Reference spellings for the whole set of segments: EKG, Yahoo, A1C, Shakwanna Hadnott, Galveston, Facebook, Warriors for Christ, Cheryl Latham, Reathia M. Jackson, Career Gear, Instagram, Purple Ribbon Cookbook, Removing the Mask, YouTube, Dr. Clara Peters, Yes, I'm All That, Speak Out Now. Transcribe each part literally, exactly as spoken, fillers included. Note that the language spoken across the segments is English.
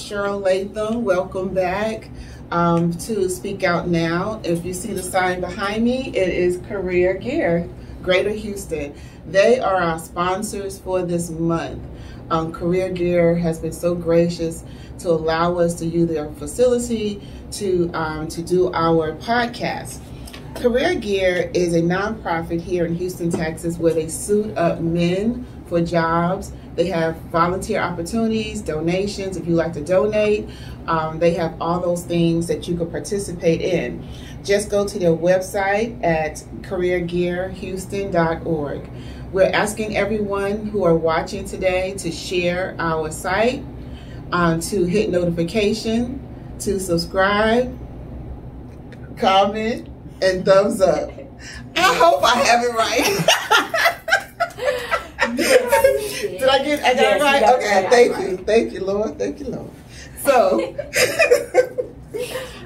Cheryl Latham. Welcome back um, to Speak Out Now. If you see the sign behind me, it is Career Gear, Greater Houston. They are our sponsors for this month. Um, Career Gear has been so gracious to allow us to use their facility to, um, to do our podcast. Career Gear is a nonprofit here in Houston, Texas, where they suit up men for jobs. They have volunteer opportunities, donations, if you like to donate. Um, they have all those things that you can participate in. Just go to their website at career gear houston dot org. We're asking everyone who are watching today to share our site, um, to hit notification, to subscribe, comment, and thumbs up. I hope I have it right. Yes, yes. Did I get I got yes, it right? Got okay, it, thank you. Right. Thank you, Lord. Thank you, Lord. So,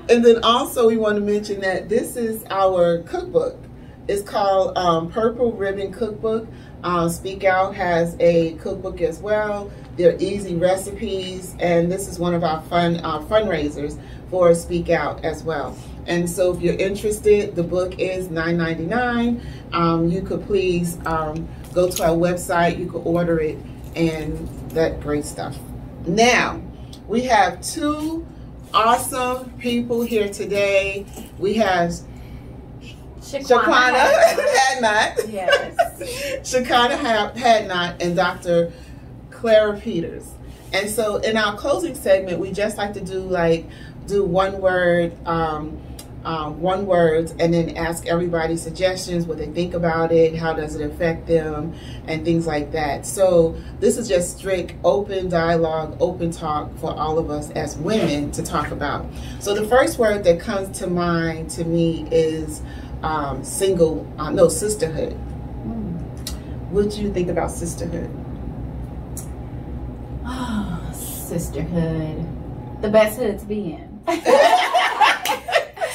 and then also we want to mention that this is our cookbook. It's called um, Purple Ribbon Cookbook. Um, Speak Out has a cookbook as well. They're easy recipes, and this is one of our fun uh, fundraisers for Speak Out as well. And so if you're interested, the book is nine ninety-nine. Um, you could please um, go to our website, you could order it, and that great stuff. Now, we have two awesome people here today. We have Shakwanna Hadnott. Yes. Shakwanna Hadnott and Doctor Clara Peters. And so in our closing segment, we just like to do like, do one word, um, um, one word, and then ask everybody suggestions, what they think about it, how does it affect them, and things like that. So this is just strict open dialogue, open talk for all of us as women to talk about. So the first word that comes to mind to me is um, single, uh, no, sisterhood. Mm. What do you think about sisterhood? Oh, sisterhood. The best hood to be in.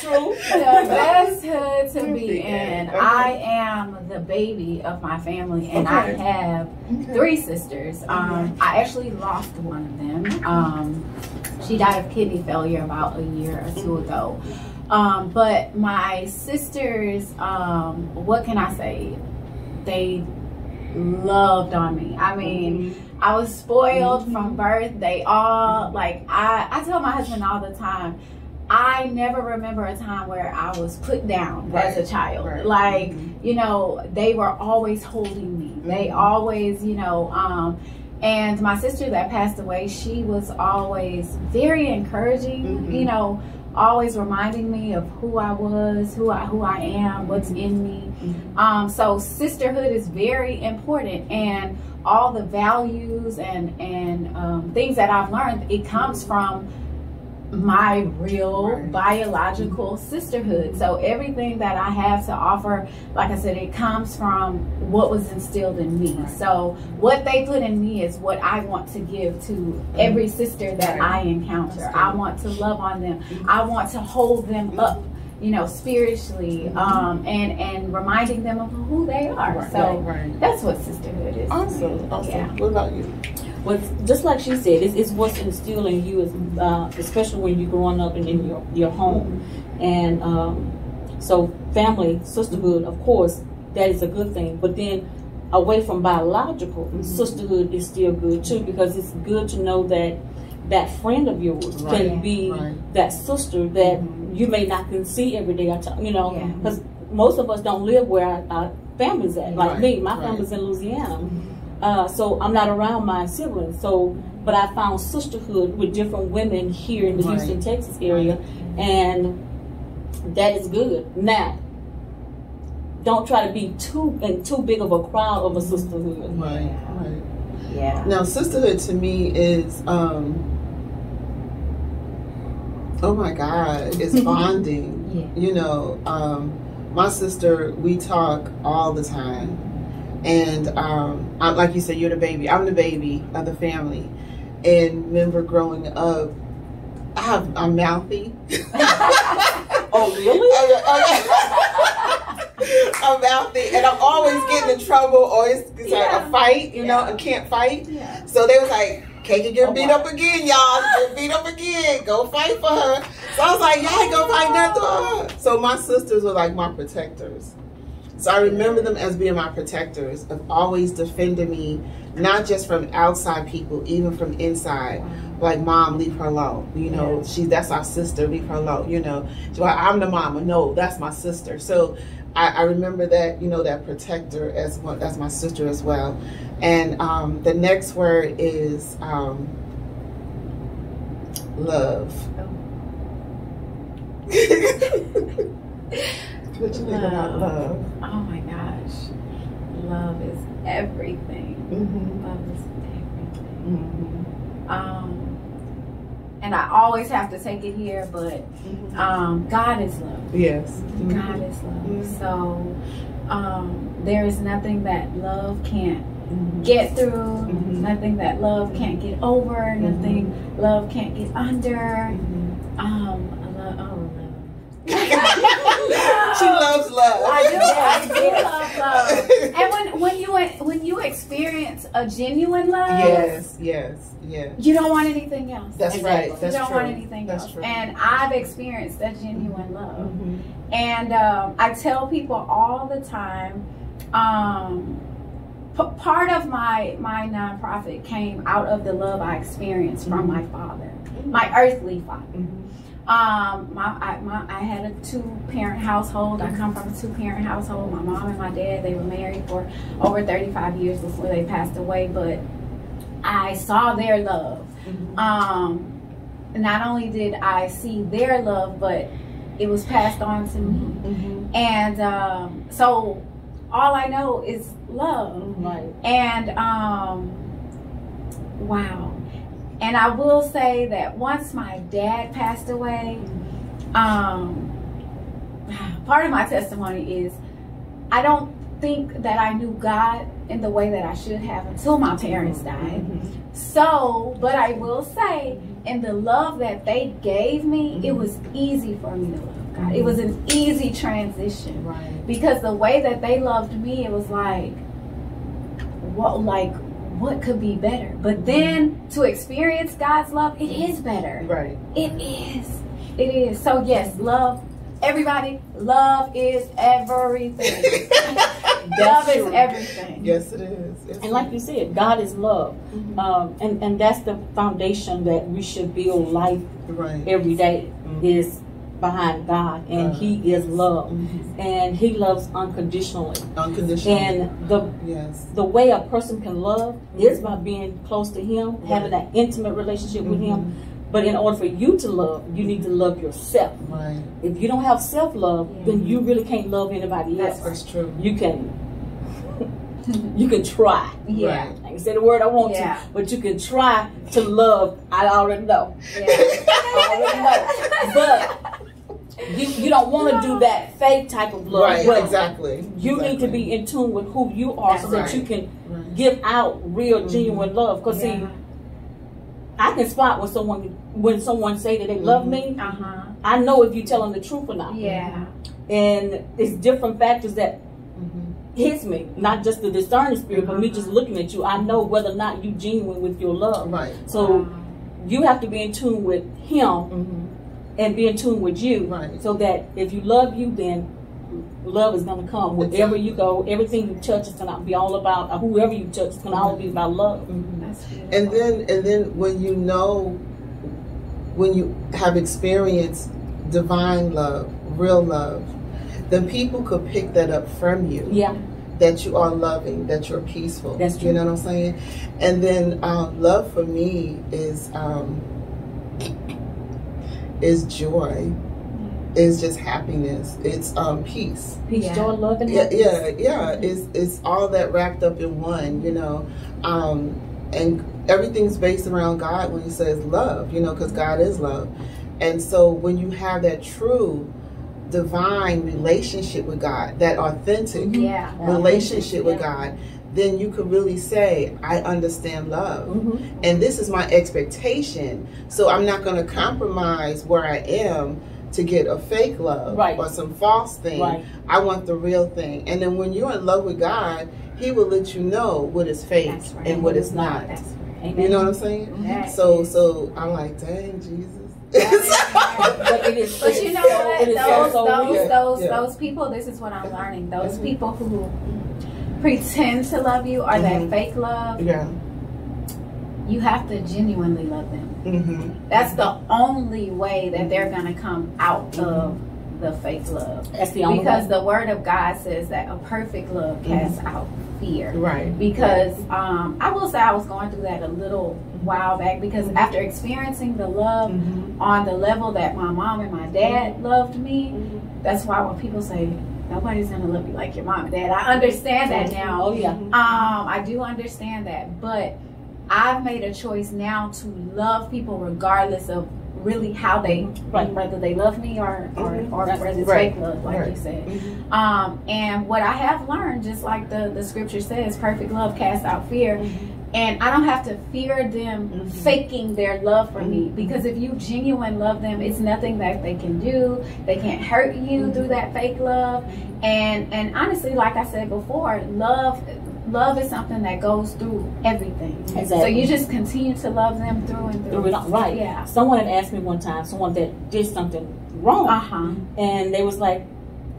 True. The best hood to be in. Okay. I am the baby of my family, and okay. I have okay. three sisters. Um, okay. I actually lost one of them. Um, she died of kidney failure about a year or two ago. Um, but my sisters, um, what can I say? They loved on me. I mean, I was spoiled mm-hmm. from birth. They all, like, I, I tell my husband all the time, I never remember a time where I was put down right. as a child. Right. Like, mm-hmm. you know, they were always holding me. Mm-hmm. They always, you know, um, and my sister that passed away, she was always very encouraging, mm-hmm. you know, always reminding me of who I was, who I, who I am, what's in me. Mm-hmm. Um, so sisterhood is very important, and all the values and, and um, things that I've learned, it comes from my real right. biological mm-hmm. sisterhood. So everything that I have to offer, like I said, it comes from what was instilled in me. Right. So what they put in me is what I want to give to every sister that right. I encounter. I want to love on them. Mm-hmm. I want to hold them mm-hmm. up, you know, spiritually, mm-hmm. um, and, and reminding them of who they are. Right, so right, right. that's what sisterhood is. Awesome, awesome. Yeah. What about you? Well, just like she said, it's, it's what's instilled in you, is, uh, especially when you're growing up and in your, your home. And um, so family, sisterhood, of course, that is a good thing. But then away from biological, mm-hmm. sisterhood is still good too, because it's good to know that that friend of yours right. can be right. that sister that mm-hmm. you may not can see every day. You know, because yeah. most of us don't live where our, our family's at. Like right. me, my right. family's in Louisiana, mm-hmm. uh, so I'm not around my siblings. So, but I found sisterhood with different women here in the right. Houston, Texas area, right. and that is good. Now, don't try to be too in too big of a crowd of a sisterhood. Right. Yeah. Right. Yeah. Now, sisterhood to me is, um, oh my God, it's bonding. Yeah. You know, um, my sister, we talk all the time. And um, I, like you said, you're the baby. I'm the baby of the family. And remember growing up, I have, I'm mouthy. Oh, really? I'm mouthy. And I'm always getting in trouble, or it's, it's yeah. like a fight, you yeah. know, a can't fight. Yeah. So they was like, Kagan get oh, beat wow. up again, y'all. Get beat up again. Go fight for her. So I was like, y'all ain't gonna fight nothing for her. So my sisters were like my protectors. So I remember them as being my protectors, of always defending me, not just from outside people, even from inside. Like, Mom, leave her alone. You know, she that's our sister, leave her alone. You know, so I'm the mama. No, that's my sister. So I, I remember that, you know, that protector as well, as my sister as well. And um, the next word is um, love. Oh. What you think about love? Oh my gosh. Love is everything. Mm-hmm. Love is everything. Mm-hmm. Um, and I always have to take it here, but um, God is love. Yes. Mm-hmm. God is love. Mm-hmm. So um, there is nothing that love can't mm-hmm. get through, mm-hmm. nothing that love can't get over, mm-hmm. nothing love can't get under. Mm-hmm. um, She loves love. I do, yeah, I do love love. And when when you when you experience a genuine love, yes, yes, yes, you don't want anything else. That's exactly. right. That's you don't true. want anything That's else. True. And I've experienced that genuine love. Mm-hmm. And um, I tell people all the time. Um, part of my my nonprofit came out of the love I experienced mm-hmm. from my father, mm-hmm. my earthly father. Mm-hmm. Um, my, I, my, I had a two-parent household. I come from a two-parent household. My mom and my dad, they were married for over thirty-five years before they passed away, but I saw their love. Mm-hmm. Um, not only did I see their love, but it was passed on to me. Mm-hmm. And um, so all I know is love. Right. And um, wow. And I will say that once my dad passed away, um, part of my testimony is I don't think that I knew God in the way that I should have until my parents died. Mm-hmm. So, but I will say, in the love that they gave me, mm-hmm. it was easy for me to love God. It was an easy transition. Right. Because the way that they loved me, it was like, what, like, what could be better? But then to experience God's love, it is better. Right. It is. It is. So yes, love. Everybody, love is everything. Love is everything. Yes, it is. Yes, and like you said, God is love. Mm-hmm. um, and, and that's the foundation that we should build life right. every day mm-hmm. is behind God, and uh, he is love, mm-hmm. and he loves unconditionally. Unconditionally. And the yes. the way a person can love mm-hmm. is by being close to him, right. having an intimate relationship mm-hmm. with him. But in order for you to love, you need to love yourself. Right. If you don't have self-love, yeah. then you really can't love anybody else. That's true. You can, you can try. Yeah. Right. I can say the word I want yeah. to, but you can try to love. I already know. Yeah. I already know. But You, you don't want to do that fake type of love. Right, well, exactly. You exactly. need to be in tune with who you are That's so right. that you can right. give out real, mm-hmm. genuine love. Because, yeah. see, I can spot when someone, when someone say that they mm-hmm. love me. Uh-huh. I know if you tell them the truth or not. Yeah. And it's different factors that mm-hmm. hits me. Not just the discerning spirit, mm-hmm. but me just looking at you. I know whether or not you genuine with your love. Right. So uh-huh. you have to be in tune with him. Mm-hmm. And be in tune with you, right. so that if you love you, then love is going to come. Wherever you go, everything you touch is going to be all about, or whoever you touch is going to all be about love. Mm-hmm. That's and then, and then when you know, when you have experienced divine love, real love, then people could pick that up from you. Yeah. That you are loving, that you're peaceful. That's true. You know what I'm saying? And then uh, love for me is... Um, is joy, is just happiness, it's um peace, peace, yeah. joy, love, and happiness. yeah, yeah, yeah. It's it's all that wrapped up in one, you know, um, and everything's based around God when He says love, you know, because God is love, and so when you have that true divine relationship with God, that authentic yeah. relationship yeah. with God, then you could really say, I understand love. Mm-hmm. And this is my expectation. So I'm not going to compromise where I am to get a fake love right. or some false thing. Right. I want the real thing. And then when you're in love with God, He will let you know what is fake right. and what is not. That's right. Amen. You know what I'm saying? Exactly. So, so I'm like, dang, Jesus. But, it is, but you know what? Those, those, so yeah, those, yeah. those people. This is what I'm learning. Those mm-hmm. people who pretend to love you or mm-hmm. that fake love. Yeah. You have to genuinely love them. Mm-hmm. That's the only way that they're gonna come out mm-hmm. of the fake love. That's the only because way. The Word of God says that a perfect love casts mm-hmm. out fear. Right. Because um, I will say I was going through that a little while back because mm-hmm. after experiencing the love mm-hmm. on the level that my mom and my dad loved me, mm-hmm. that's why when people say, nobody's gonna love you like your mom and dad, I understand that now. Oh yeah. Um, I do understand that, but I've made a choice now to love people regardless of really how they, right. whether they love me or, or, mm-hmm. or whether it's right. fake love, like right. you said. Mm-hmm. Um, and what I have learned, just like the, the scripture says, perfect love casts out fear. Mm-hmm. And I don't have to fear them mm-hmm. faking their love for mm-hmm. me, because if you genuinely love them, it's nothing that they can do. They can't hurt you mm-hmm. through that fake love. And, and honestly, like I said before, love, love is something that goes through everything. Exactly. So you just continue to love them through and through. through right. Yeah. Someone had asked me one time, someone that did something wrong. Uh-huh. And they was like,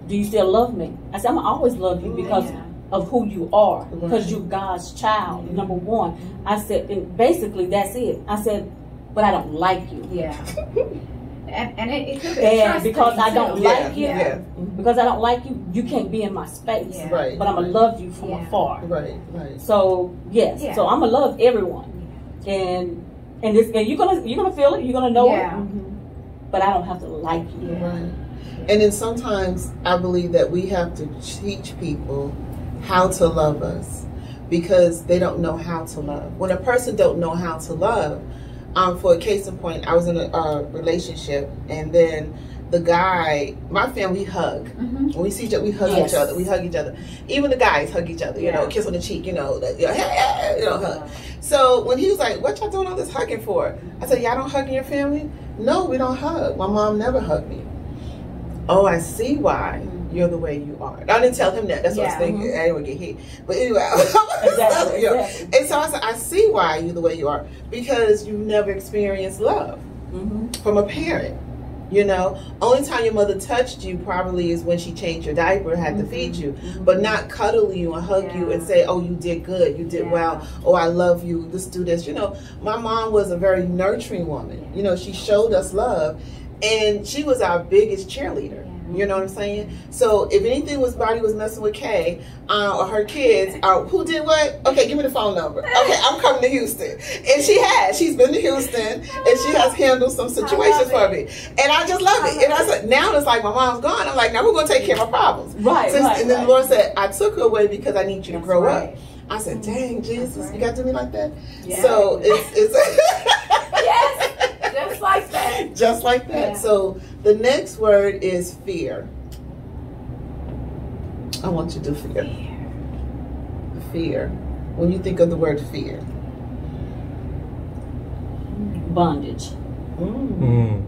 do you still love me? I said, I'm going to always love you because yeah. of who you are. Because mm-hmm. you're God's child, mm-hmm. number one. Mm-hmm. I said, and basically that's it. I said, but I don't like you. Yeah. and and it, it could be and because I don't too. like yeah. you. Yeah. Because I don't like you, you can't be in my space. Yeah. Right. But I'm gonna love you from yeah. afar. Right, right. So yes, yeah. so I'm gonna love everyone, yeah. and and this and you're gonna you're gonna feel it, you're gonna know yeah. it. Mm-hmm. But I don't have to like you. Yeah. Right. And then sometimes I believe that we have to teach people how to love us because they don't know how to love. When a person don't know how to love, um, for a case in point, I was in a uh, relationship and then. The guy, my family hug. Mm-hmm. When we see each other, we hug yes. each other. We hug each other. Even the guys hug each other. You yeah. know, kiss on the cheek. You know, that, you know, hey, hey, you know, hug. So when he was like, "What y'all doing all this hugging for?" I said, "Y'all don't hug in your family? No, we don't hug. My mom never hugged me." Oh, I see why. You're the way you are. And I didn't tell him that. That's yeah. what I was thinking. Mm-hmm. I didn't want to get hit. But anyway, exactly, you know. exactly. And so I said, "I see why you're the way you are because you never experienced love mm-hmm. from a parent." You know, only time your mother touched you probably is when she changed your diaper, had mm-hmm. to feed you, mm-hmm. but not cuddle you and hug yeah. you and say, oh, you did good, you did yeah. well, oh, I love you, let's do this. You know, my mom was a very nurturing woman. You know, she showed us love and she was our biggest cheerleader. Yeah. You know what I'm saying? So if anything was body was messing with Kay uh, or her kids, uh, who did what? Okay, give me the phone number. Okay, I'm coming to Houston. And she has. She's been to Houston and she has handled some situations for me. And I just love I it. Love and I said, now it's like my mom's gone. I'm like, now we're going to take care of my problems. Right, Since, right And then right. the Lord said, I took her away because I need you That's to grow right. up. I said, dang, Jesus, right. you got to do me like that? Yeah. So it's... it's yes. Just like that. Just like that. Yeah. So the next word is fear. I want you to fear. Fear. Fear. When you think of the word fear. Bondage. Mm. Mm.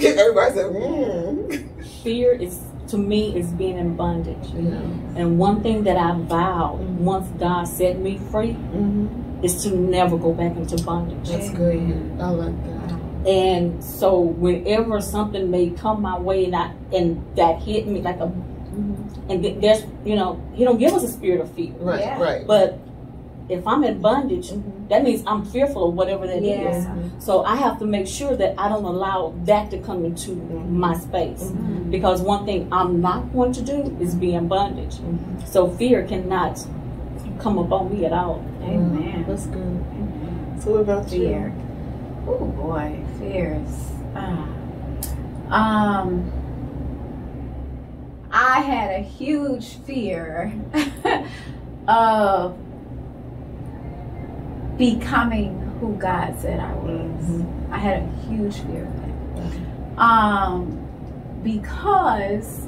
Everybody said, mm. Fear is, to me, is being in bondage. Mm. And one thing that I vowed mm. once God set me free mm-hmm. is to never go back into bondage. That's good. I like that. And so whenever something may come my way and I, and that hit me like a, mm-hmm. and there's, you know, he don't give us a spirit of fear. Right, yeah. right. But if I'm in bondage, mm-hmm. that means I'm fearful of whatever that yeah. is. Mm-hmm. So I have to make sure that I don't allow that to come into mm-hmm. my space. Mm-hmm. Because one thing I'm not going to do is be in bondage. Mm-hmm. So fear cannot come upon me at all. Amen. Mm-hmm. That's good. Mm-hmm. So what about fear? You? Oh boy, fears. Uh, um, I had a huge fear of becoming who God said I was. Mm-hmm. I had a huge fear of that. Okay. Um, because,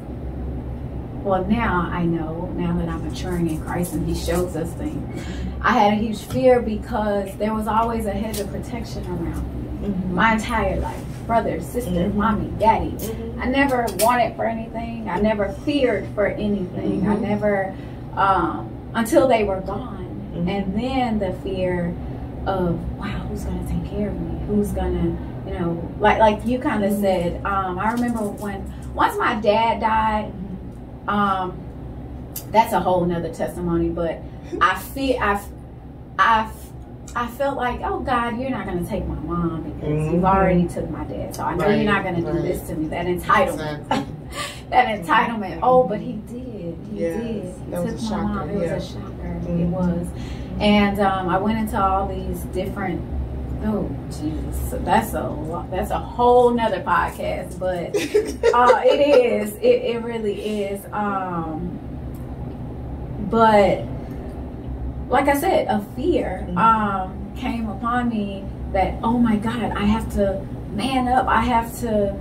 well, now I know, now that I'm maturing in Christ and He shows us things. I had a huge fear because there was always a hedge of protection around me. Mm-hmm. My entire life. Brother, sister, mm-hmm. mommy, daddy. Mm-hmm. I never wanted for anything. I never feared for anything. Mm-hmm. I never, um, until they were gone. Mm-hmm. And then the fear of, wow, who's going to take care of me? Who's going to, you know, like like you kind of said, um, I remember when, once my dad died, um, that's a whole nother testimony, but I feel, I've, I've, I felt like, oh God, you're not going to take my mom because mm-hmm. you've already took my dad. So I know right, you're not going to do right. this to me. That entitlement, exactly. that entitlement. Mm-hmm. Oh, but he did. He yes. did. He that took was a my shocker. mom. It yeah. was a shocker. Mm-hmm. It was. And um, I went into all these different. Oh Jesus, that's a that's a whole nother podcast. But uh, it is. It it really is. Um, but. Like I said, a fear um, came upon me that, oh my God, I have to man up. I have to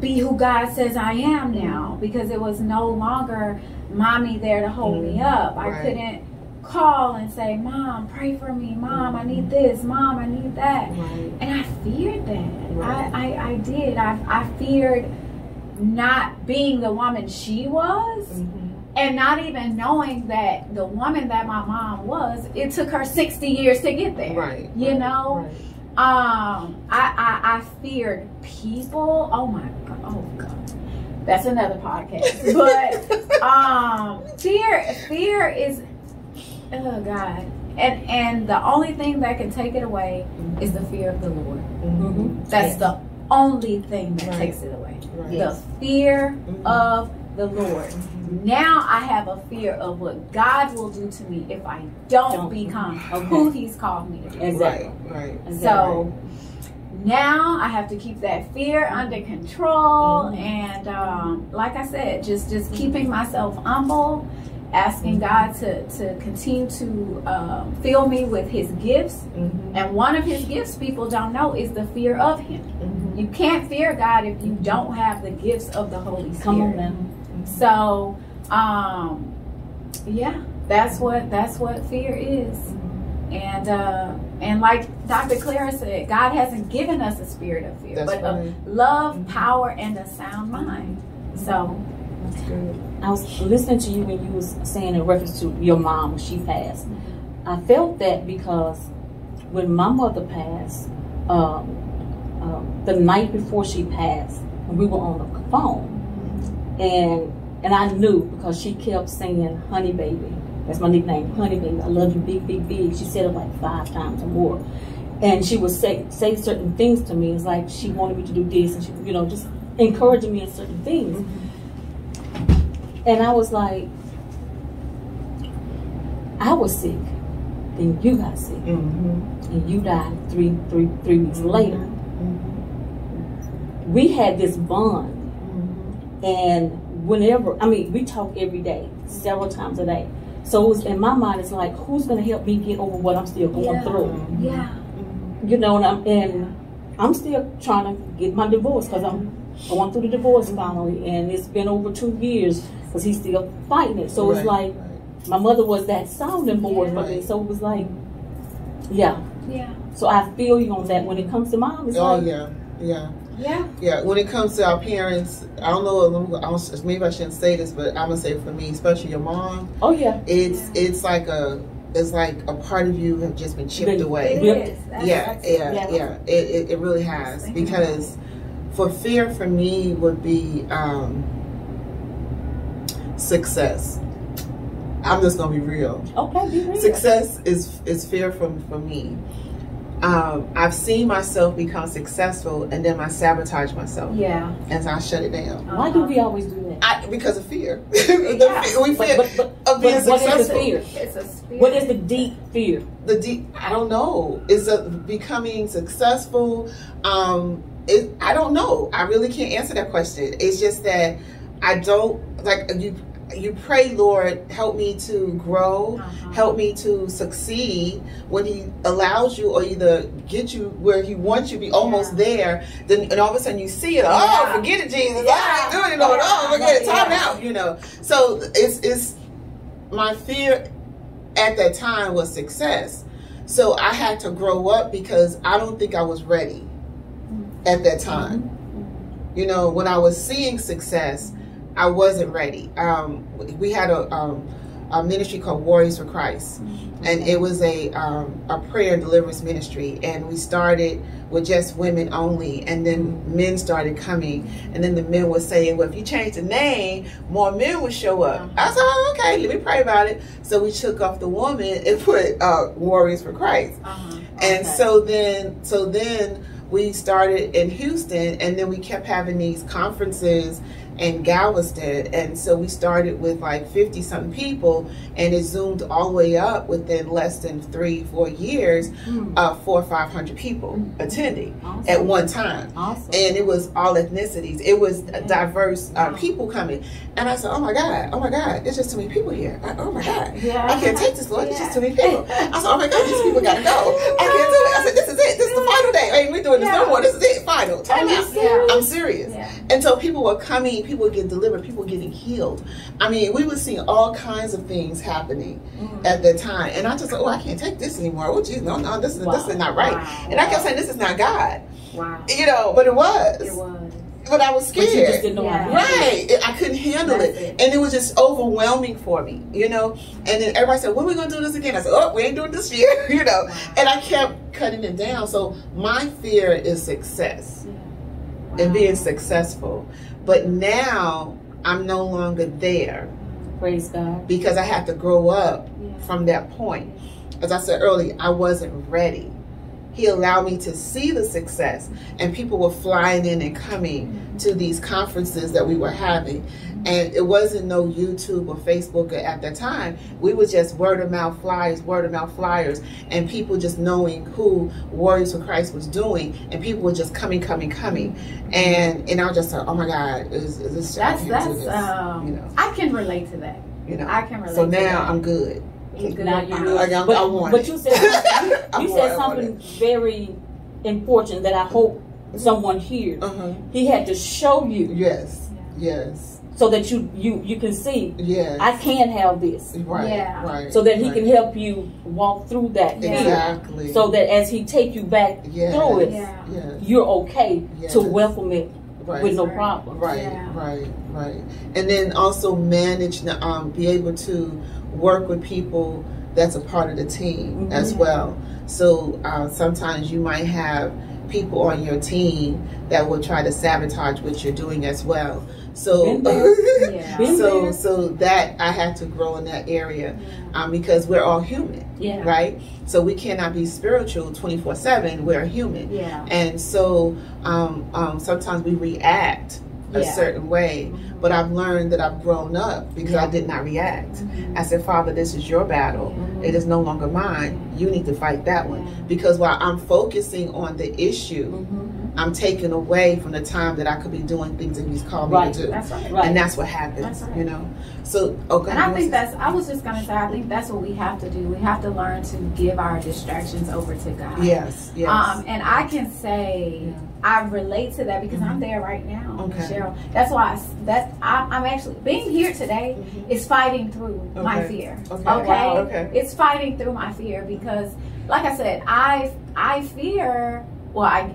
be who God says I am now, because it was no longer mommy there to hold me up. I right. couldn't call and say, Mom, pray for me. Mom, I need this. Mom, I need that. Right. And I feared that. Right. I, I, I did. I, I feared not being the woman she was. Mm-hmm. And not even knowing that the woman that my mom was, it took her sixty years to get there. Right. You right, know? Right. Um, I, I, I feared people. Oh, my God. Oh, God. That's another podcast. But um, fear fear is, oh, God. And, and the only thing that can take it away mm-hmm. is the fear of the Lord. Mm-hmm. That's yes. the only thing that right. takes it away. Right. The yes. fear mm-hmm. of the Lord. Mm-hmm. Now I have a fear of what God will do to me if I don't, don't. become okay. who He's called me to be. Exactly. Right, right. So right. now I have to keep that fear under control, mm-hmm. and um, like I said, just just keeping myself humble, asking mm-hmm. God to to continue to uh, fill me with His gifts. Mm-hmm. And one of His gifts people don't know is the fear of Him. Mm-hmm. You can't fear God if you don't have the gifts of the Holy Spirit. Come on, man. So, um, yeah, that's what, that's what fear is. And, uh, and like Doctor Clara said, God hasn't given us a spirit of fear, that's but right. of love, mm-hmm. power, and a sound mind. So. That's good. I was listening to you when you was saying in reference to your mom when she passed. I felt that because when my mother passed, uh, uh, the night before she passed, we were on the phone. And and I knew because she kept saying, honey, baby. That's my nickname, honey, baby. I love you big, big, big. She said it like five times or more. And she would say, say certain things to me. It's like she wanted me to do this. And she, you know, just encouraging me in certain things. Mm-hmm. And I was like, I was sick. Then you got sick. Mm-hmm. And you died three, three, three weeks later. Mm-hmm. We had this bond. And whenever, I mean, we talk every day, several times a day. So it was, in my mind, it's like, who's going to help me get over what I'm still going yeah. through? Yeah. You know, and I'm, and I'm still trying to get my divorce because I'm going through the divorce finally. And it's been over two years because he's still fighting it. So right. it's like, my mother was that sounding board yeah. for me. So it was like, yeah. Yeah. So I feel you on that. When it comes to mom, it's oh, like. Oh, yeah. Yeah. Yeah. Yeah. When it comes to our parents, I don't know. Maybe I shouldn't say this, but I'm gonna say for me, especially your mom. Oh yeah. It's yeah. it's like a it's like a part of you have just been chipped it away. Is. That's, yeah, that's, yeah, yeah, yeah. It it, it really has because for fear for me would be um, success. I'm just gonna be real. Okay. Be real. Success is is fear from for me. Um, I've seen myself become successful, and then I sabotage myself. Yeah, and so I shut it down. Uh-huh. Why do we always do that? I, because of fear. Yeah. fear we fear but, but, but, of being successful. What is the fear? It's a spirit. What is the deep fear? The deep. I don't know. It's a becoming successful. Um, it, I don't know. I really can't answer that question. It's just that I don't like you. You pray, Lord, help me to grow, uh-huh. help me to succeed. When He allows you or either get you where He wants you to be almost yeah. there, then and all of a sudden you see it. Oh, yeah. forget it, Jesus. Yeah. I ain't doing it, Lord. Oh, forget it. Time yeah. out, you know. So it's, it's my fear at that time was success. So I had to grow up because I don't think I was ready at that time. Mm-hmm. You know, when I was seeing success, I wasn't ready. Um, we had a um, a ministry called Warriors for Christ. And it was a, um, a prayer and deliverance ministry. And we started with just women only. And then men started coming. And then the men were saying, well, if you change the name, more men will show up. I said, oh, okay, let me pray about it. So we took off the woman and put uh, Warriors for Christ. Uh-huh. Okay. And so then, so then we started in Houston, and then we kept having these conferences in Galveston. And so we started with like fifty something people, and it zoomed all the way up within less than three, four years, mm. uh, four or five hundred people mm. attending awesome. At one time. Awesome. And it was all ethnicities. It was yeah. diverse uh, people coming. And I said, oh my God, oh my God, there's just too many people here. I, oh my God, yeah. I can't take this, Lord, yeah. there's just too many people. I said, oh my God, these people gotta go. I can't do it. I said, this is it, this is the final day. I mean, we're doing this no more, this is it, final. Time out. Serious? I'm serious. Yeah. And so people were coming, people get delivered, people getting healed. I mean, we were seeing all kinds of things happening mm-hmm. at the time. And I just said, oh, I can't take this anymore. Oh, geez, no, no, this is, wow. this is not right. Wow. And I kept saying, this is not God. Wow. You know, but it was. It was. But I was scared. But you just didn't know yeah. Right. I couldn't handle it. it. And it was just overwhelming for me, you know. And then everybody said, when are we going to do this again? I said, oh, we ain't doing this year, you know. And I kept cutting it down. So my fear is success yeah. wow. and being successful. But now I'm no longer there. Praise God. Because I had to grow up yeah. from that point. As I said earlier, I wasn't ready. He allowed me to see the success, and people were flying in and coming mm-hmm. to these conferences that we were having. Mm-hmm. And it wasn't no YouTube or Facebook at that time. We were just word of mouth flyers, word of mouth flyers, and people just knowing who Warriors for Christ was doing, and people were just coming, coming, coming. Mm-hmm. And and I was just like, oh my God, is, is this that's that's do this? Um, you know, I can relate to that. You know, I can relate. So now to that. I'm good. Good I, I, I, but, I but you said you, you said something very important that I hope someone hears. Uh-huh. He had to show you. Yes. Yeah. Yes. So that you you you can see. Yes. I can have this. Right. Yeah. Right. So that he right. can help you walk through that. Yeah. Exactly. So that as he take you back yes. through it, yeah. yes. you're okay yes. to welcome it. Right. With no problem. Right, yeah. right, right. And then also manage, um, be able to work with people that's a part of the team mm-hmm. as well. So uh, sometimes you might have people on your team that will try to sabotage what you're doing as well. So, yeah. so, so that I had to grow in that area yeah. um, because we're all human, yeah. right? So we cannot be spiritual twenty-four seven. We're human. Yeah. And so um, um, sometimes we react a yeah. certain way, mm-hmm. but I've learned that I've grown up because yeah. I did not react. Mm-hmm. I said, Father, this is your battle. Mm-hmm. It is no longer mine. You need to fight that one. Yeah. Because while I'm focusing on the issue, mm-hmm. I'm taken away from the time that I could be doing things that he's called right. me to do. That's right. Right. And that's what happens, that's right. you know? So, okay. And I think that's, I was just gonna say, I think that's what we have to do. We have to learn to give our distractions over to God. Yes, yes. Um, and I can say, yeah. I relate to that because mm-hmm. I'm there right now, okay. Michelle. That's why I, that's, I, I'm actually, being here today mm-hmm. is fighting through okay. my fear, okay? Okay. Wow. okay? It's fighting through my fear because, like I said, I, I fear, well, I,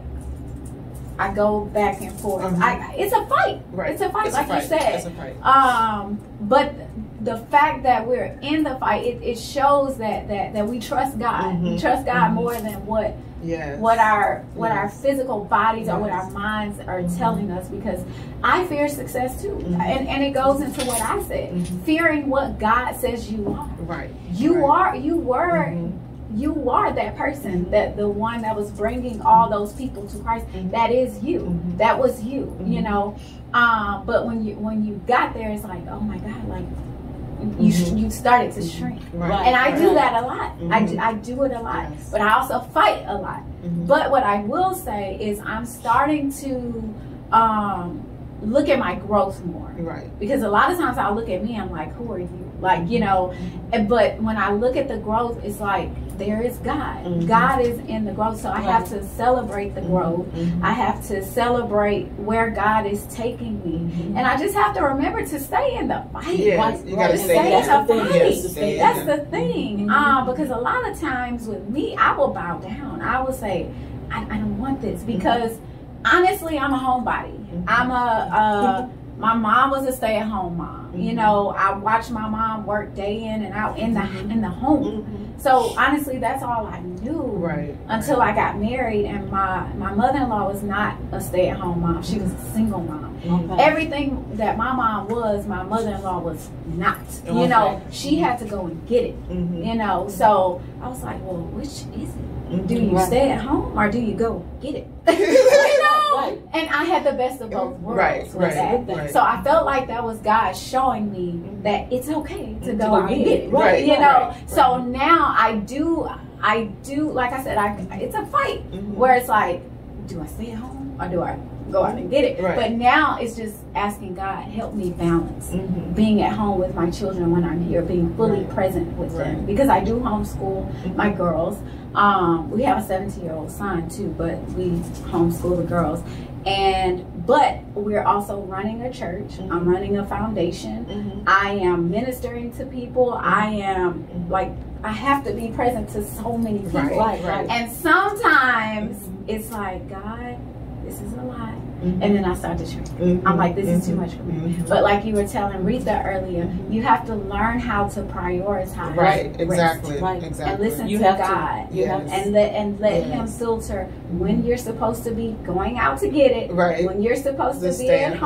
I go back and forth. Mm-hmm. I, it's a fight. Right. It's a fight, it's like a fight. You said. It's a fight. Um, but the fact that we're in the fight, it, it shows that, that that we trust God. Mm-hmm. We trust God mm-hmm. more than what yes. what our what yes. our physical bodies yes. or what our minds are mm-hmm. telling us. Because I fear success too, mm-hmm. and and it goes into what I said, mm-hmm. fearing what God says you are. Right. You right. are. You were. Mm-hmm. You are that person, that the one that was bringing all those people to Christ. Mm-hmm. That is you. Mm-hmm. That was you. Mm-hmm. You know, um, but when you when you got there, it's like, oh my God, like mm-hmm. you you started to shrink. Right. And I do that a lot. Mm-hmm. I do, I do it a lot, yes. but I also fight a lot. Mm-hmm. But what I will say is, I'm starting to um, look at my growth more. Right. Because a lot of times I look at me, I'm like, who are you? Like, you know, mm-hmm. but when I look at the growth, it's like, there is God. Mm-hmm. God is in the growth. So I right. have to celebrate the growth. Mm-hmm. I have to celebrate where God is taking me. Mm-hmm. And I just have to remember to stay in the fight. Yes, like, you gotta stay in the fight. Yes, stay That's in. the thing. Mm-hmm. uh, because a lot of times with me, I will bow down. I will say, I, I don't want this. Because mm-hmm. honestly, I'm a homebody. Mm-hmm. I'm a... Uh, My mom was a stay-at-home mom. Mm-hmm. You know, I watched my mom work day in and out in the in the home. Mm-hmm. So honestly, that's all I knew right. until right. I got married. And my my mother-in-law was not a stay-at-home mom. She was a single mom. Okay. Everything that my mom was, my mother-in-law was not. You okay. know, she had to go and get it. Mm-hmm. You know, so I was like, well, which is it? Do you right. stay at home or do you go get it? You know? Right. And I had the best of both worlds. Right. With right. That. Right. So I felt like that was God showing me that it's okay to go and get it. Right. You know? Right. Right. So now I do, I do, like I said, I, it's a fight mm-hmm. where it's like, do I stay at home or do I go out and get it? Right. But now it's just asking God, help me balance mm-hmm. being at home with my children when I'm here, being fully right. present with right. them. Because I do homeschool mm-hmm. my girls. Um, we have a seventeen-year-old son too, but we homeschool the girls. And but we're also running a church. Mm-hmm. I'm running a foundation. Mm-hmm. I am ministering to people. I am mm-hmm. like I have to be present to so many people. Right, right. And sometimes mm-hmm. it's like, God, this is a lot. Mm-hmm. And then I start to shrink. Mm-hmm. I'm like, this is too much for me. Mm-hmm. But like you were telling Reathia earlier, you have to learn how to prioritize. Right, exactly. Right. Exactly. And listen you to God. To, you yes. have to, and let, and let yes. him filter when you're supposed to be going out to get it, right. when you're supposed to, to be at home.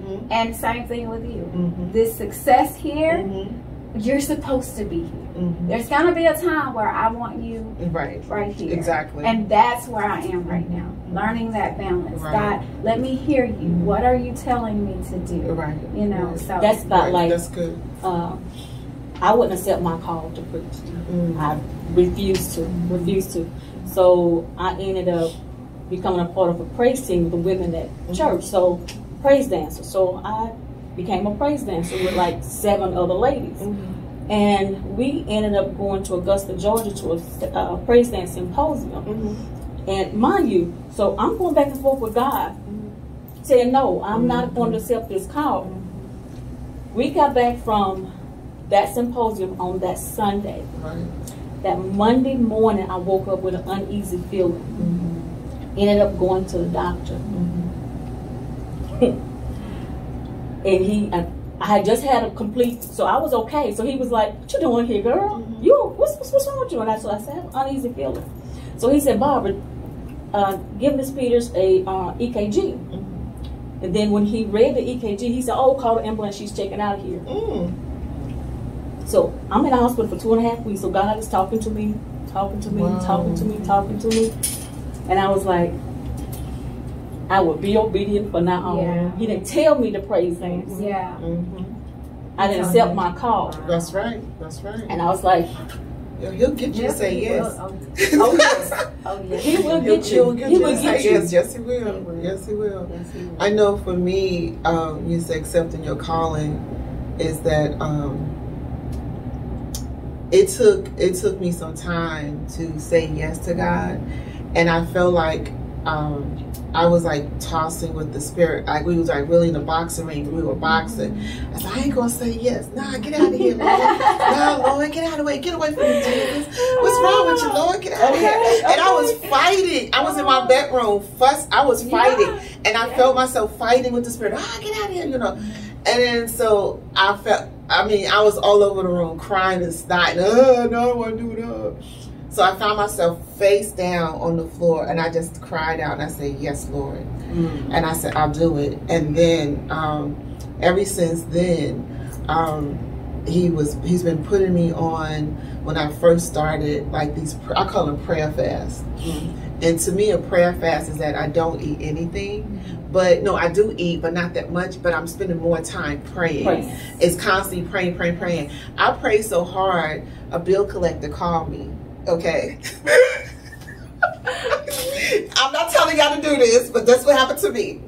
home. Mm-hmm. And same thing with you. Mm-hmm. This success here, mm-hmm. you're supposed to be here. Mm-hmm. There's gonna be a time where I want you right, right here, exactly, and that's where I am right now, learning that balance. Right. God, let me hear you. Mm-hmm. What are you telling me to do? Right, you know. Right. So that's about right. like that's good. Uh, I wouldn't accept my call to preach. Mm-hmm. I refused to, mm-hmm. refused to. So I ended up becoming a part of a praise team with the women at mm-hmm. church. So praise dancer. So I became a praise dancer with like seven other ladies. Mm-hmm. And we ended up going to Augusta, Georgia to a uh, praise dance symposium. Mm-hmm. And mind you, so I'm going back and forth with God, mm-hmm. saying, no, I'm mm-hmm. not going to accept this call. Mm-hmm. We got back from that symposium on that Sunday. Right. That Monday morning, I woke up with an uneasy feeling. Mm-hmm. Ended up going to the doctor. Mm-hmm. And he... I, I had just had a complete, so I was okay. So he was like, what you doing here, girl? Mm-hmm. You, what's, what's, what's wrong with you? And I, so I said, I have an uneasy feeling. So he said, Barbara, uh, give Miz Peters a uh, E K G. Mm-hmm. And then when he read the E K G, he said, oh, call the ambulance, she's checking out of here. Mm-hmm. So I'm in the hospital for two and a half weeks. So God is talking to me, talking to me, wow. talking to me, talking to me. And I was like, I would be obedient for now on. Yeah. He didn't tell me to praise dance. Mm-hmm. Yeah. Mm-hmm. I didn't that's accept right. my call. That's right. That's right. And I was like, yo, he'll get you yes, to say yes. Will. Oh, yes. Oh, yes. He will he'll, get you. Get he you will get you. Yes, yes, he will. He will. Yes, he will. Yes, he will. I know for me, um, you say accepting your calling is that um, it took it took me some time to say yes to God, and I felt like. Um, I was like tossing with the spirit. Like we was like really in the boxing ring. We were boxing. I was like, I ain't gonna say yes. Nah, get out of here, Lord. Nah, Lord, get out of the way. Get away from me, Jesus. What's wrong with you, Lord? Get out of here. And I was fighting. I was in my bedroom, fuss. I was fighting, and I felt myself fighting with the spirit. Ah, get out of here, you know. And then so I felt. I mean, I was all over the room, crying and snotting. Oh, no, I don't want to do it. Oh. So I found myself face down on the floor, and I just cried out, and I said, yes, Lord. Mm. And I said, I'll do it. And then, um, ever since then, um, he was, he's been putting me on, when I first started, like these, I call them prayer fasts. Mm. And to me, a prayer fast is that I don't eat anything. But no, I do eat, but not that much, but I'm spending more time praying. Praise. It's constantly praying, praying, praying. I pray so hard, a bill collector called me. Okay. I'm not telling y'all to do this, but that's what happened to me.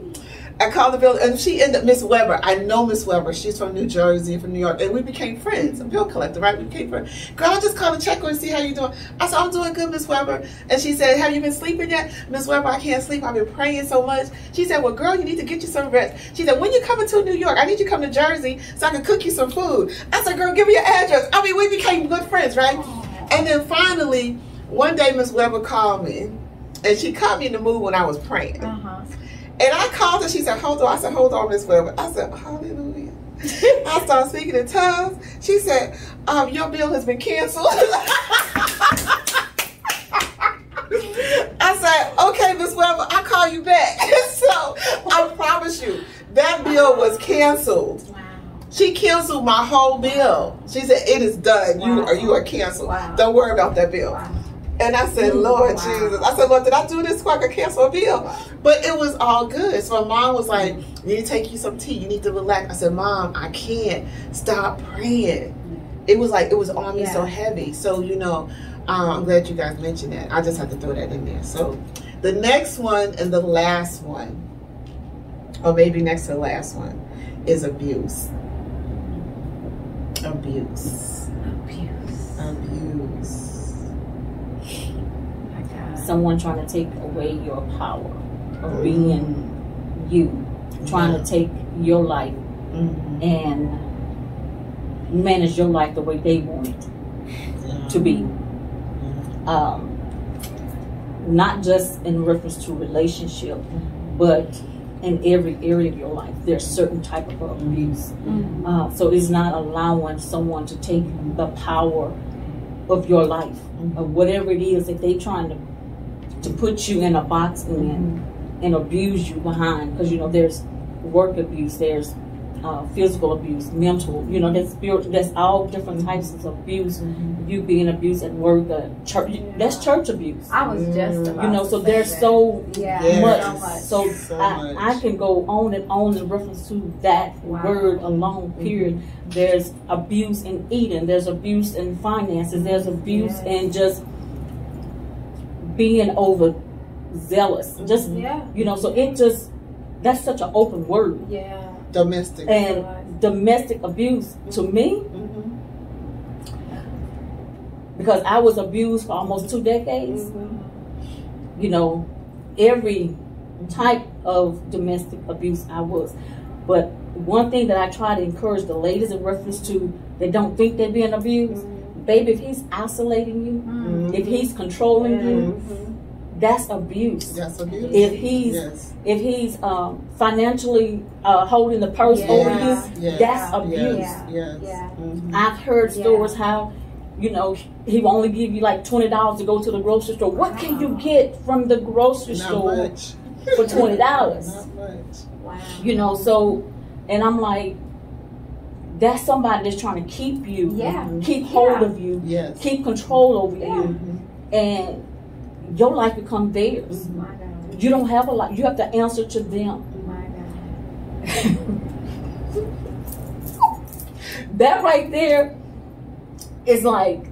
I called the bill, and she ended up, Miss Weber. I know Miss Weber. She's from New Jersey, from New York, and we became friends. A bill collector, right? We became friends. Girl, I just called to check on and see how you doing. I said, I'm doing good, Miss Weber. And she said, have you been sleeping yet? Miss Weber, I can't sleep. I've been praying so much. She said, well, girl, you need to get you some rest. She said, when you coming to New York, I need you to come to Jersey so I can cook you some food. I said, girl, give me your address. I mean, we became good friends, right? And then finally, one day Miss Weber called me, and she caught me in the mood when I was praying. Uh-huh. And I called her. She said, hold on. I said, hold on, Miss Wilbur. I said, hallelujah. I started speaking in tongues. She said, um, your bill has been canceled. I said, okay, Miss Wilbur, I'll call you back. So I promise you, that bill was canceled. Wow. She canceled my whole bill. She said, it is done. Wow. You are you are canceled. Wow. Don't worry about that bill. Wow. And I said, Lord wow. Jesus. I said, Lord, did I do this so I could cancel a bill? Wow. But it was all good. So my mom was like, I need to take you some tea. You need to relax. I said, Mom, I can't stop praying. It was like, it was on me yeah. so heavy. So, you know, um, I'm glad you guys mentioned that. I just have to throw that in there. So the next one and the last one, or maybe next to the last one, is abuse. Abuse. Abuse. Abuse. Someone trying to take away your power of mm-hmm. being you, trying mm-hmm. to take your life mm-hmm. and manage your life the way they want it mm-hmm. to be. Mm-hmm. Um, not just in reference to relationship, mm-hmm. but in every area of your life, there's certain type of abuse. Mm-hmm. uh, so it's not allowing someone to take the power of your life, mm-hmm. of whatever it is that they're trying to to put you in a box in mm-hmm. and abuse you behind, because you know there's work abuse, there's uh, physical abuse, mental, you know, that's spiritual, that's all different types of abuse. Mm-hmm. You being abused at work, the church, yeah. that's church abuse. I was just about you know, so there's that. so yeah. yes. much. So, so I, much. I can go on and on in reference to that wow. word alone. Period. Mm-hmm. There's abuse in eating. There's abuse in finances. There's abuse yes. in just being overzealous, just yeah. you know, so it just that's such an open word. Yeah, domestic and right. domestic abuse to me, mm-hmm. because I was abused for almost two decades. Mm-hmm. You know, every type of domestic abuse I was, but one thing that I try to encourage the ladies in reference to that don't think they're being abused. Mm-hmm. Baby, if he's isolating you, mm-hmm. if he's controlling yeah. you, mm-hmm. that's abuse. That's abuse. If he's yes. if he's um, financially uh, holding the purse yes. over you, yes. that's abuse. Yes. Yes. Yes. Mm-hmm. I've heard stories yeah. how, you know, he will only give you like twenty dollars to go to the grocery store. What wow. can you get from the grocery Not store much. for twenty dollars? Not much. Wow. You know, so, and I'm like. That's somebody that's trying to keep you, yeah. keep hold yeah. of you, yes. keep control over yeah. you, mm-hmm. and your life becomes theirs. My God. You don't have a life. You have to answer to them. My God. That right there is like,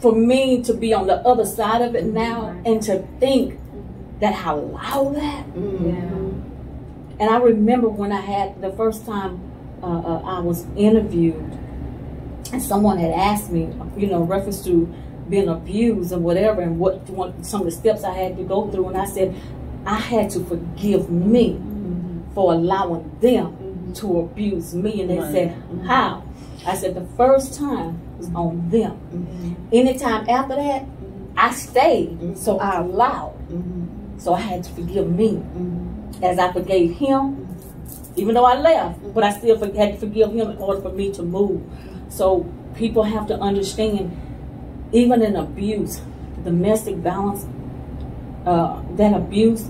for me to be on the other side of it now mm-hmm. and to think mm-hmm. that I allow that. Mm-hmm. Yeah. And I remember when I had the first time Uh, uh, I was interviewed and someone had asked me, you know, reference to being abused or whatever and what, what some of the steps I had to go through. And I said, I had to forgive me mm-hmm. for allowing them mm-hmm. to abuse me. And they right. said, how? I said, the first time was on them. Mm-hmm. Anytime after that, mm-hmm. I stayed. Mm-hmm. So I allowed. Mm-hmm. So I had to forgive me mm-hmm. as I forgave him. Even though I left, but I still had to forgive him in order for me to move. So people have to understand, even in abuse, domestic violence, uh, that abuse,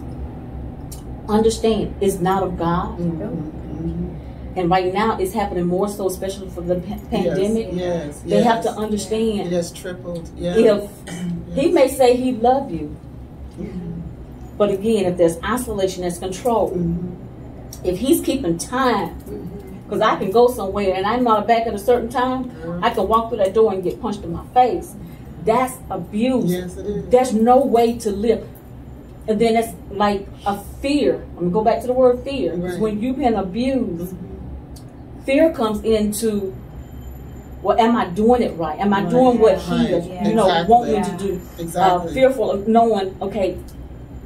understand, is not of God. Mm-hmm. And right now it's happening more so, especially for the pa pandemic. Yes, yes, they yes. have to understand. It has tripled. Yes. If yes. He may say he loves you, mm-hmm. but again, if there's isolation, there's control. Mm-hmm. If he's keeping time, because I can go somewhere and I'm not back at a certain time, mm-hmm. I can walk through that door and get punched in my face. That's abuse. Yes, it is. There's no way to live. And then that's like a fear. I'm going to go back to the word fear. Right. When you've been abused, mm-hmm. fear comes into, well, am I doing it right? Am I right. doing what right. he yeah. you know, exactly. want yeah. me to do? Exactly. Uh, fearful of knowing, okay,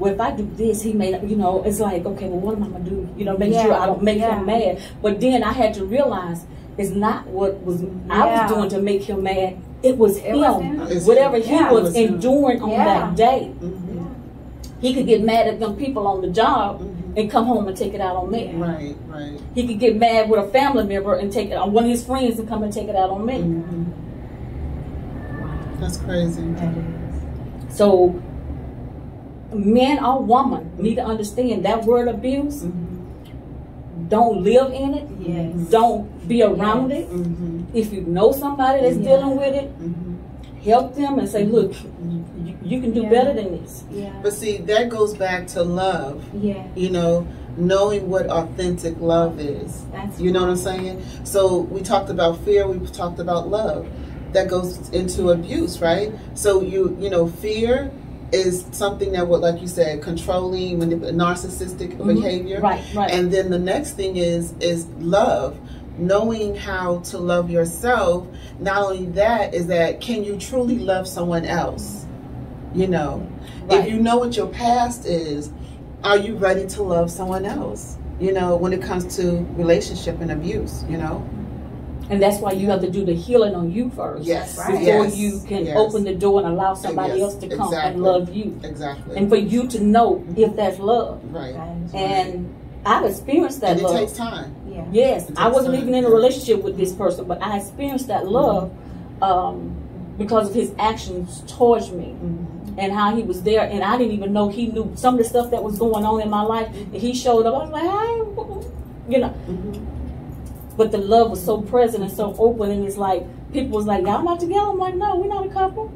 well, if I do this, he may, you know, it's like, okay, well, what am I going to do? You know, make yeah. sure I don't make yeah. him mad. But then I had to realize it's not what was yeah. I was doing to make him mad. It was it him. Was him. Whatever yeah, he was, was enduring him. on yeah. that day. Mm-hmm. yeah. He could get mad at them people on the job. Mm-hmm. and come home and take it out on me. Right, right. He could get mad with a family member and take it on one of his friends and come and take it out on me. Mm-hmm. That's crazy. That is. So, man or woman need to understand that word abuse. Mm-hmm. Don't live in it. Yes. Don't be around yes. it. Mm-hmm. If you know somebody that's yes. dealing with it, mm-hmm. help them and say, look, you, you can do yeah. better than this. Yeah. But see, that goes back to love. Yeah. You know, knowing what authentic love is. That's you know what I'm saying? So we talked about fear. We talked about love. That goes into abuse, right? So you, you know, fear is something that would, like you said, controlling, narcissistic mm-hmm. behavior. Right, right. And then the next thing is is love, knowing how to love yourself. Not only that, is that can you truly love someone else? You know, right. If you know what your past is, are you ready to love someone else? You know, when it comes to relationship and abuse, you know. And that's why you have to do the healing on you first. Yes. Right? Before yes. you can yes. open the door and allow somebody yes. else to come exactly. and love you. Exactly. And for you to know mm-hmm. if that's love. Right. And I've experienced that and it love. It takes time. Yeah. Yes. Takes I wasn't time. even in a relationship with this person, but I experienced that love mm-hmm. um, because of his actions towards me mm-hmm. and how he was there. And I didn't even know he knew some of the stuff that was going on in my life. And he showed up. I was like, hey, you know. Mm-hmm. But the love was so present and so open, and it's like people was like, "Y'all not together?" I'm like, "No, we're not a couple."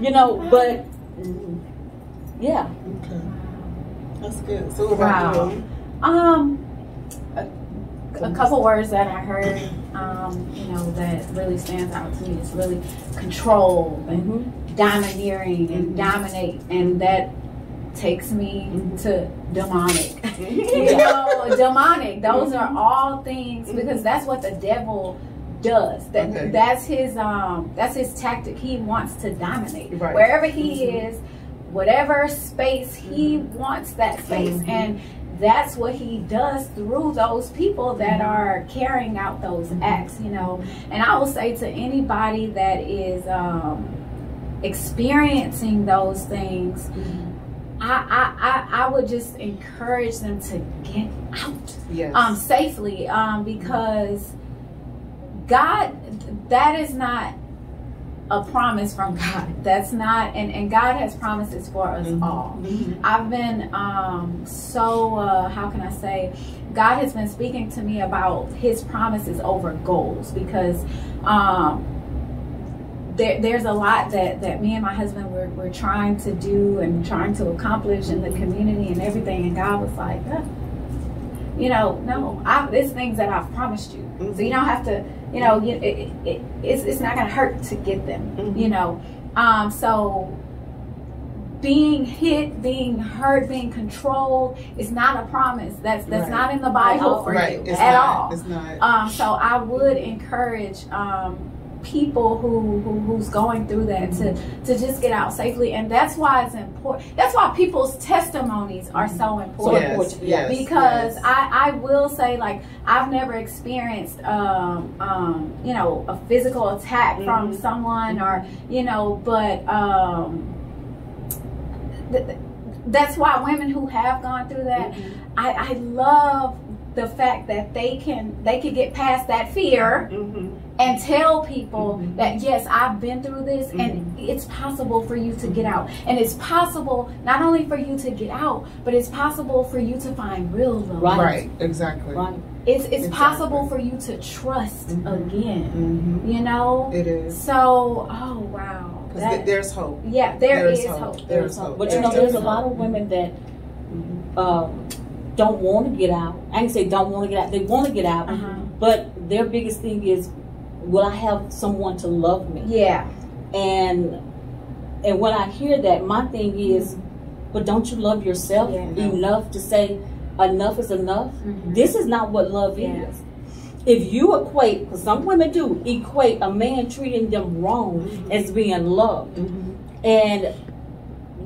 You know, but yeah. Okay, that's good. So wow. Um, a, a couple words that I heard, um, you know, that really stands out to me is really control and mm-hmm. domineering and mm-hmm. dominate, and that takes me mm-hmm. to demonic. You know, demonic. Those are all things, because that's what the devil does. That okay. that's his um that's his tactic. He wants to dominate right. wherever he mm-hmm. is, whatever space he mm-hmm. wants that space, mm-hmm. and that's what he does through those people that are carrying out those mm-hmm. acts. You know, and I will say to anybody that is um experiencing those things. Mm-hmm. I, I, I would just encourage them to get out yes. um, safely um, because God, that is not a promise from God. That's not, and, and God has promises for us mm-hmm. all. Mm-hmm. I've been um, so, uh, how can I say, God has been speaking to me about his promises over goals, because um, There, there's a lot that, that me and my husband were, were trying to do and trying to accomplish in the community and everything. And God was like, eh, you know, no, I, it's things that I've promised you. Mm-hmm. So you don't have to, you know, you, it, it, it's, it's not going to hurt to get them, mm-hmm. you know. Um, so being hit, being hurt, being controlled is not a promise. That's that's right. not in the Bible for right. you it's at not, all. It's not. Um, so I would encourage... Um, people who, who who's going through that mm-hmm. to to just get out safely, and that's why it's important. That's why people's testimonies are so important. So yes, yes, because yes. I I will say, like, I've never experienced um um you know, a physical attack mm-hmm. from someone, or you know, but um th th that's why women who have gone through that mm-hmm. I I love the fact that they can they can get past that fear mm-hmm. and tell people mm-hmm. that yes, I've been through this mm-hmm. and it's possible for you to get out, and it's possible not only for you to get out, but it's possible for you to find real love. Right, right. exactly. Right. It's it's exactly. possible for you to trust mm-hmm. again. Mm-hmm. You know, it is. So oh wow, that, there's hope. Yeah, there there's is hope. hope. There's hope. But you know, there's a lot of women that. Mm-hmm. um, don't want to get out. I can say don't want to get out. They want to get out, uh-huh. but their biggest thing is, will I have someone to love me? Yeah. And and when I hear that, my thing is, but don't you love yourself yeah, no. enough to say enough is enough? Mm-hmm. This is not what love yeah. is. If you equate, because some women do, equate a man treating them wrong mm-hmm. as being loved. Mm-hmm. And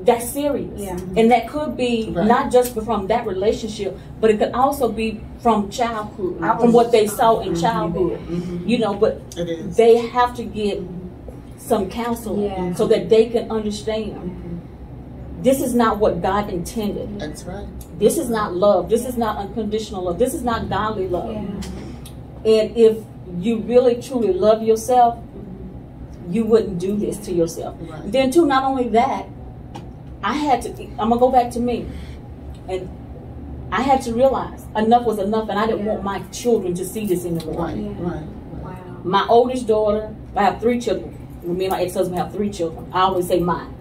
that's serious. Yeah. And that could be right. not just from that relationship, but it could also be from childhood, was, from what they saw in childhood. Mm-hmm. You know, but they have to get some counseling yeah. so that they can understand mm-hmm. This is not what God intended. That's right. This is not love. This is not unconditional love. This is not godly love. Yeah. And if you really truly love yourself, you wouldn't do this to yourself. Right. Then too, not only that, I had to, I'm going to go back to me. And I had to realize enough was enough, and I didn't yeah. want my children to see this anymore. Right. Yeah. Right. Wow. My oldest daughter, I have three children. Me and my ex-husband have three children. I always say mine.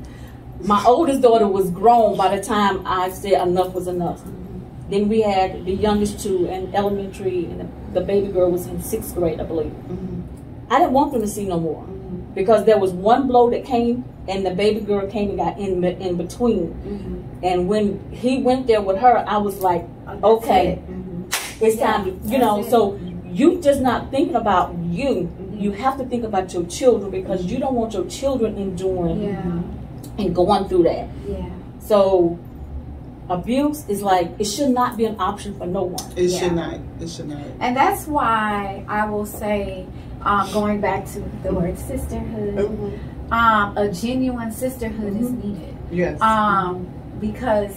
My oldest daughter was grown by the time I said enough was enough. Mm-hmm. Then we had the youngest two in elementary, and the baby girl was in sixth grade, I believe. Mm-hmm. I didn't want them to see no more, mm-hmm. because there was one blow that came, and the baby girl came and got in in between. Mm-hmm. And when he went there with her, I was like, okay, it. Mm-hmm. it's yeah, time to, you know, it. So you just not thinking about you. Mm-hmm. You have to think about your children, because mm-hmm. you don't want your children enduring yeah. and going through that. Yeah. So abuse is like, it should not be an option for no one. It yeah. should not. It should not. And that's why I will say, um, going back to the word sisterhood, mm-hmm. um, a genuine sisterhood mm-hmm. is needed. Yes. Um, because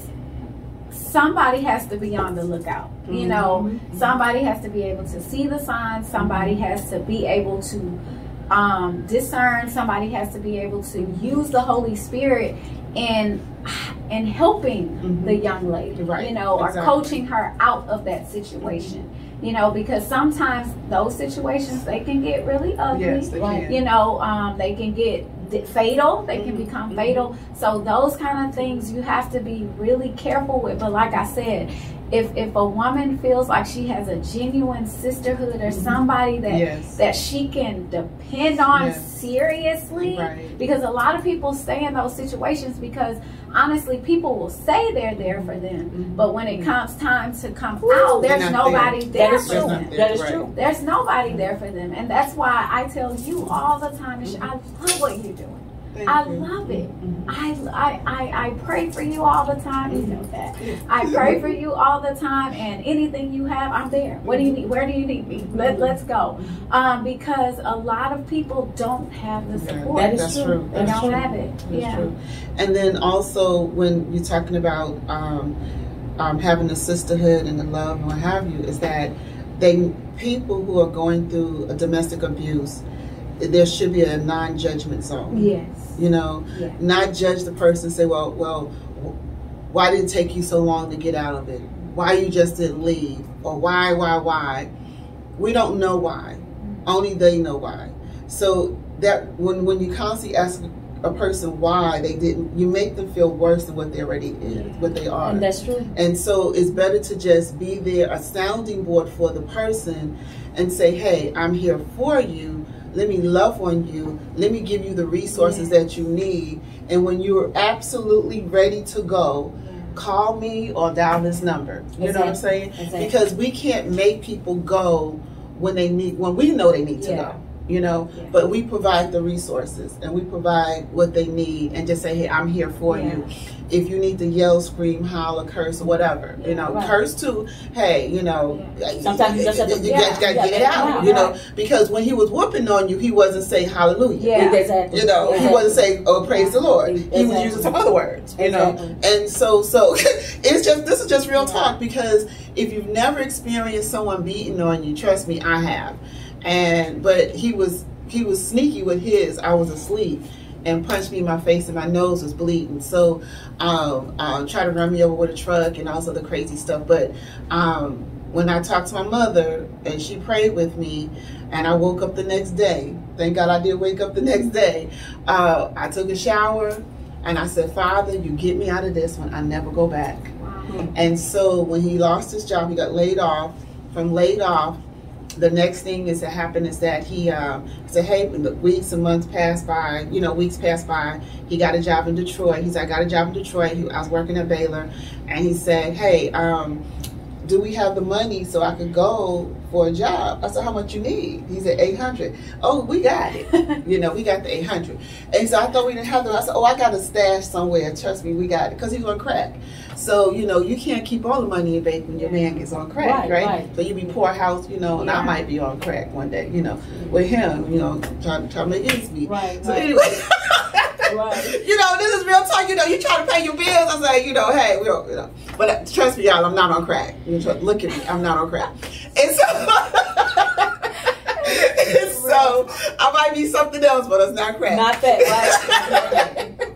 somebody has to be on the lookout. Mm-hmm. You know, mm-hmm. somebody has to be able to see the signs. Somebody mm-hmm. has to be able to um, discern. Somebody has to be able to use the Holy Spirit in and helping mm-hmm. the young lady, right. you know, exactly. or coaching her out of that situation. Mm-hmm. You know, because sometimes those situations, they can get really ugly. Yes, they can. You know, um, they can get fatal, they can become mm-hmm. fatal. So those kind of things you have to be really careful with. But like I said, if if a woman feels like she has a genuine sisterhood, or mm-hmm. somebody that yes. that she can depend on yes. seriously, right. because a lot of people stay in those situations because honestly, people will say they're there for them, mm-hmm. but when it comes time to come Ooh, out, there's nobody there, there for them. That is true. That is true. There's nobody there for them, and that's why I tell you all the time, mm-hmm. I love what you're doing. Thank I you. Love it. Mm-hmm. I, I, I pray for you all the time. You know that. I pray for you all the time, and anything you have, I'm there. What do you need? Where do you need me? Let, let's go. Um, because a lot of people don't have the support. Yeah, that is That's true. true. They That's don't true. have it. That's yeah. true. And then also when you're talking about um, um, having a sisterhood and the love and what have you, is that they people who are going through a domestic abuse, there should be a non-judgment zone. Yes. You know, yeah. not judge the person. Say, well, well, why did it take you so long to get out of it? Why you just didn't leave? Or why, why, why? We don't know why. Mm-hmm. Only they know why. So that when when you constantly ask a person why they didn't, you make them feel worse than what they already is, yeah. what they are. And that's true. And so it's better to just be there, a sounding board for the person, and say, hey, I'm here for you. Let me love on you. Let me give you the resources yeah. that you need. And when you're absolutely ready to go, yeah. call me or dial this number. You exactly. know what I'm saying? Exactly. Because we can't make people go when they need, when we know they need to yeah. go. You know, yeah. but we provide the resources and we provide what they need, and just say, hey, I'm here for yeah. you. If you need to yell, scream, holler, curse, whatever, yeah, you know, right. curse too. Hey, you know, yeah. sometimes you just have to you yeah, got, got yeah, get it out, out, you know, right. because when he was whooping on you, he wasn't saying hallelujah. Yeah, exactly. You know, exactly. he wasn't saying, oh, praise the Lord. Exactly. He was using some other words, you exactly. know. And so, so it's just, this is just real yeah. talk, because if you've never experienced someone beating on you, trust me, I have. And but he was he was sneaky with his. I was asleep and punched me in my face, and my nose was bleeding. So um, um, tried to run me over with a truck and all this other crazy stuff. But um, when I talked to my mother and she prayed with me, and I woke up the next day. Thank God I did wake up the next day. Uh, I took a shower and I said, Father, you get me out of this one. I never go back. Wow. And so when he lost his job, he got laid off. From laid off. The next thing is that happened is that he um, said, hey, weeks and months passed by, you know, weeks passed by. He got a job in Detroit. He said, I got a job in Detroit. He, I was working at Baylor. And he said, hey, um, do we have the money so I could go for a job? I said, how much you need? He said, eight hundred. Oh, we got it. You know, we got the eight hundred. And so I thought we didn't have the, I said, oh, I got a stash somewhere. Trust me, we got it. Because he's on crack. So, you know, you can't keep all the money in bank when your man gets on crack, right? right? right. So you be poor house, you know, and yeah. I might be on crack one day, you know, with him, you know, trying try to make ends meet. Right, so right. anyway. Right. You know, this is real talk. You know, you try to pay your bills. I say, like, you know, hey, we don't, you know. But trust me, y'all, I'm not on crack. Look at me, I'm not on crack. And so, and so I might be something else, but it's not crack. Not that, right?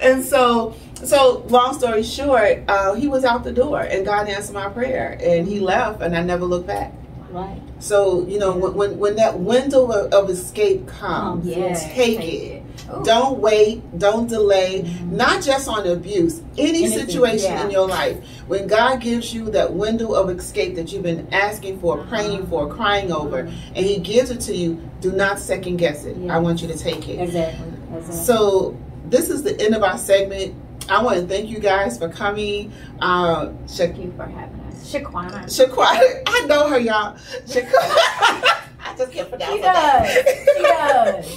And so, so long story short, uh, he was out the door, and God answered my prayer, and he left, and I never looked back. Right. So, you know, when, when, when that window of, of escape comes, oh, yeah. take, take it. it. Oh. Don't wait. Don't delay. Mm-hmm. Not just on abuse. Any Anything, situation yeah. in your life. When God gives you that window of escape that you've been asking for, uh-huh. praying for, crying uh-huh. over, and he gives it to you, do not second guess it. Yeah. I want you to take it. Exactly. exactly. So this is the end of our segment. I want to thank you guys for coming. Uh, thank you for having us. Shakwanna. Shakwanna. I know her, y'all. Shakwanna. I just can't pronounce that. She does.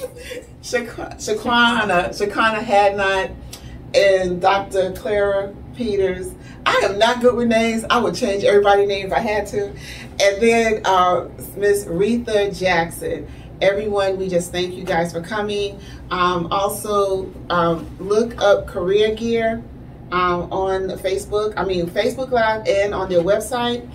She does. Shakwanna. Shakwanna Hadnott and Doctor Clara Peters. I am not good with names. I would change everybody's name if I had to. And then uh, Miss Reathia Jackson. Everyone, we just thank you guys for coming. Um, also, um, look up Career Gear um, on Facebook. I mean, Facebook Live and on their website.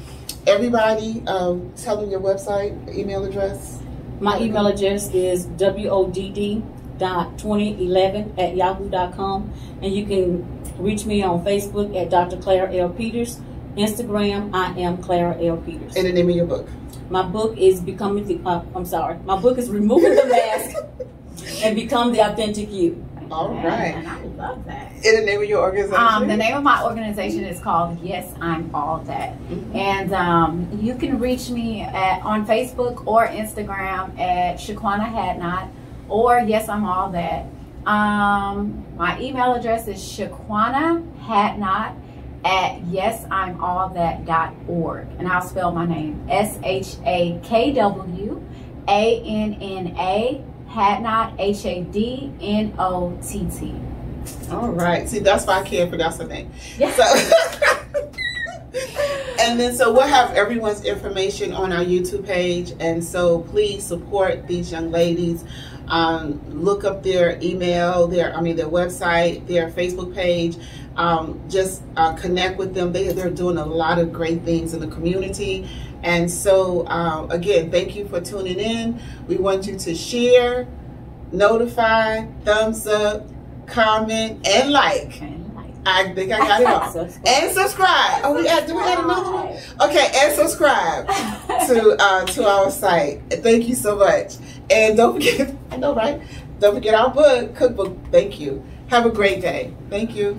Everybody, um, tell them your website, email address. My email address is w o d d dot two zero one one at yahoo dot com, and you can reach me on Facebook at Doctor Clara L. Peters. Instagram, I am Clara L. Peters. And the name of your book? My book is Becoming the, uh, I'm sorry, my book is Removing the Mask and Become the Authentic You. All right. And I love that. And the name of your organization? Um, the name of my organization is called Yes, I'm All That. Mm-hmm. And um, you can reach me at, on Facebook or Instagram at Shakwanna Hadnott or Yes, I'm All That. Um, my email address is Shakwanna Hadnott at yes I'm all that dot org, and I'll spell my name S H A K W A N N A Hadnott H A D N O T T. All right, see, that's why I can't pronounce the name. Yeah. So, and then so we'll have everyone's information on our YouTube page, and so please support these young ladies. Um, look up their email, their I mean their website, their Facebook page. Um, just uh, connect with them. They, they're doing a lot of great things in the community. And so, uh, again, thank you for tuning in. We want you to share, notify, thumbs up, comment, and like. And like. I think I got it all. Subscribe. And subscribe. Oh, we had, do we add another one? Okay, and subscribe to, uh, to our site. Thank you so much. And don't forget, I know, right? Don't forget our book, cookbook. Thank you. Have a great day. Thank you.